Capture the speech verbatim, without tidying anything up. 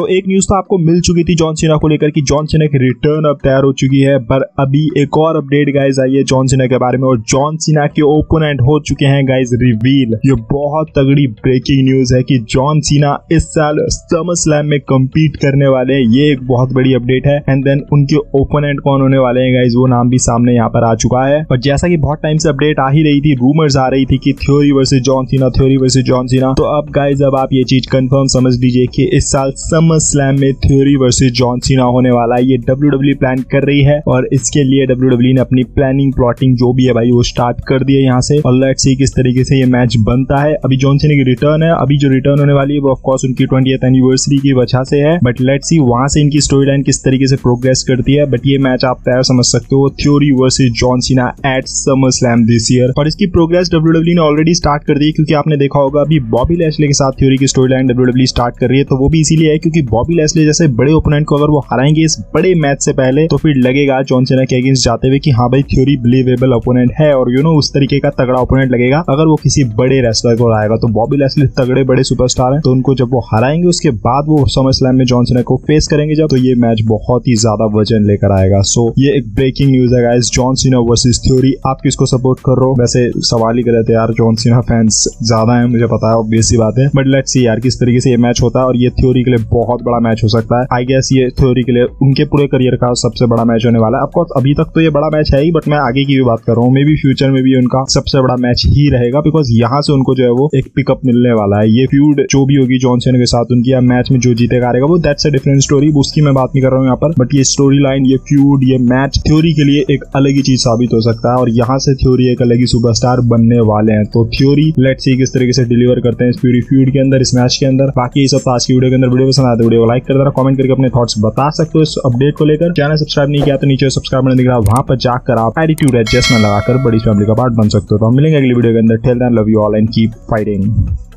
तो एक न्यूज तो आपको मिल चुकी थी जॉन सीना को लेकर कि जॉन सीना की रिटर्न अब तैयार हो चुकी है, पर अभी एक और अपडेट गाइज आई है जॉन सीना के बारे में, और जॉन सीना के ओपोनेंट हो चुके हैं गाइज रिवील। ये बहुत तगड़ी ब्रेकिंग न्यूज है कि जॉन सीना इस साल समर स्लैम में कम्पीट करने वाले हैं, ये एक बहुत बड़ी अपडेट है। एंड देन उनके ओपोनेंट कौन होने वाले हैं गाइज वो नाम भी सामने यहाँ पर आ चुका है। और जैसा कि बहुत टाइम से अपडेट आ ही रही थी, रूमर्स आ रही थी कि Theory versus John Cena, Theory versus John Cena, तो अब गाइज अब आप ये चीज कंफर्म समझ लीजिए कि इस साल समर स्लैम में थ्योरी वर्सेस जॉन सीना होने वाला है। ये डब्ल्यू डब्ल्यू प्लान कर रही है और इसके लिए डब्ल्यू डब्ल्यू ने अपनी प्लानिंग प्लॉटिंग जो भी है भाई वो स्टार्ट कर दी है यहाँ से, और लेट्स सी किस तरीके से ये मैच बनता है। अभी जॉन सीना की रिटर्न है, अभी जो रिटर्न होने वाली है वो ऑफकोर्स उनकी ट्वेंटिएथ एनिवर्सरी की वजह से है, बट लेट्स सी वहां से इनकी स्टोरी लाइन किस तरीके से प्रोग्रेस करती है। बट ये मैच आप तैयार समझ सकते हो, theory versus John Cena at summer slam this year, और इसकी प्रोग्रेस डब्ल्यूडब्ल्यू ने ऑलरेडी स्टार्ट कर दी है क्योंकि आपने देखा होगा अभी बॉबी लेस्ले के साथ थ्योरी की स्टोरी लाइन डब्ल्यूडब्ल्यू स्टार्ट कर रही है। तो वो भी इसीलिए है क्योंकि बॉबी लेस्ले जैसे बड़े ओपोनेंट को अगर वो हराएंगे इस बड़े मैच से पहले, तो फिर लगेगा जॉन सीना के अगेंस्ट जाते हुए कि हाँ भाई थ्योरी बिलीवेबल ओपोनेंट है, और यू नो उस तरीके का तगड़ा ओपोनेंट लगेगा अगर वो किसी बड़े रेस्लर को हराएगा। तो बॉबी लेस्ले तगड़े बड़े सुपरस्टार हैं, तो उनको जब वो हराएंगे उसके बाद वो समर स्लैम में जॉन सीना को फेस करेंगे जब, तो ये मैच बहुत ही ज्यादा वजन लेकर आएगा। सो so, ये एक ब्रेकिंग न्यूज है guys, John Cena versus Theory. आप किसको सपोर्ट कर रहे हो? वैसे सवाल ही गलत है यार, जॉन सीना फैंस ज्यादा है मुझे पता है, ऑब्वियस सी बात है, बट लेट्स सी यार किस तरीके से ये मैच होता है, और ये थ्योरी के लिए बहुत बड़ा मैच हो सकता है। आई गेस ये थ्योरी के लिए उनके पूरे करियर का सबसे बड़ा मैच होने वाला है। ऑफकोर्स अभी तक तो ये बड़ा मैच है ही, बट मैं आगे की भी बात कर रहा हूँ, मे बी फ्यूचर में भी उनका सबसे बड़ा मैच ही रहेगा, बिकॉज यहाँ से उनको जो है वो एक पिकअप मिलने वाला है। ये फ्यूड जो भी होगी जॉन सीना के साथ उनकी, या मैच में जो जीतेगा हारेगा वो दैट्स अ डिफरेंट स्टोरी, उसकी मैं बात नहीं कर रहा हूँ यहाँ पर, बट ये स्टोरी लाइन, ये फ्यूड, ये मैच थ्योरी के लिए एक अलग ही चीज साबित हो सकता है, और यहाँ से थ्योरी एक अलग ही सुपरस्टार बनने वाले हैं। तो थ्योरी लेट्स सी किस तरीके से डिलीवर करते हैं इस पूरी फ्यूड के अंदर, इस मैच के अंदर। बाकी इस आज की वीडियो के अंदर, वीडियो पसंद आते वीडियो को लाइक कर देना, कमेंट करके अपने थॉट्स बता सकते हो इस अपडेट को लेकर। चैनल सब्सक्राइब नहीं किया तो नीचे सब्सक्राइब बटन दिख रहा है, वहां पर जाकर आप एटीट्यूड एडजस्टमेंट लगाकर बड़ी फैमिली का पार्ट बन सकते हो। तो हम मिलेंगे अगली वीडियो के अंदर, till then love you all and keep fighting.